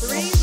3